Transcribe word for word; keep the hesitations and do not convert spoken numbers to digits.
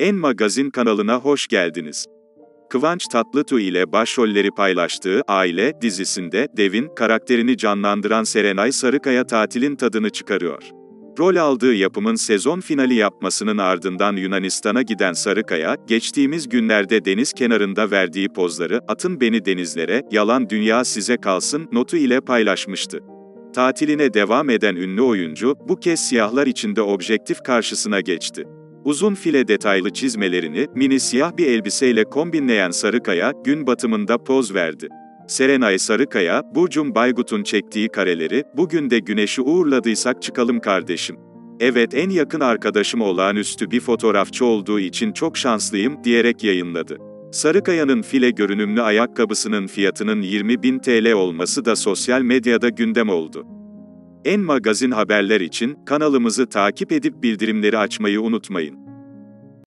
En Magazin kanalına hoş geldiniz. Kıvanç Tatlıtuğ ile başrolleri paylaştığı Aile dizisinde Dev'in karakterini canlandıran Serenay Sarıkaya tatilin tadını çıkarıyor. Rol aldığı yapımın sezon finali yapmasının ardından Yunanistan'a giden Sarıkaya, geçtiğimiz günlerde deniz kenarında verdiği pozları, "Atın beni denizlere, yalan dünya size kalsın" notu ile paylaşmıştı. Tatiline devam eden ünlü oyuncu, bu kez siyahlar içinde objektif karşısına geçti. Uzun file detaylı çizmelerini, mini siyah bir elbiseyle kombinleyen Sarıkaya, gün batımında poz verdi. Serenay Sarıkaya, Burcum Baygut'un çektiği kareleri, "Bugün de güneşi uğurladıysak çıkalım kardeşim. Evet, en yakın arkadaşım olağanüstü bir fotoğrafçı olduğu için çok şanslıyım" diyerek yayınladı. Sarıkaya'nın file görünümlü ayakkabısının fiyatının yirmi bin Türk lirası olması da sosyal medyada gündem oldu. En Magazin haberler için kanalımızı takip edip bildirimleri açmayı unutmayın.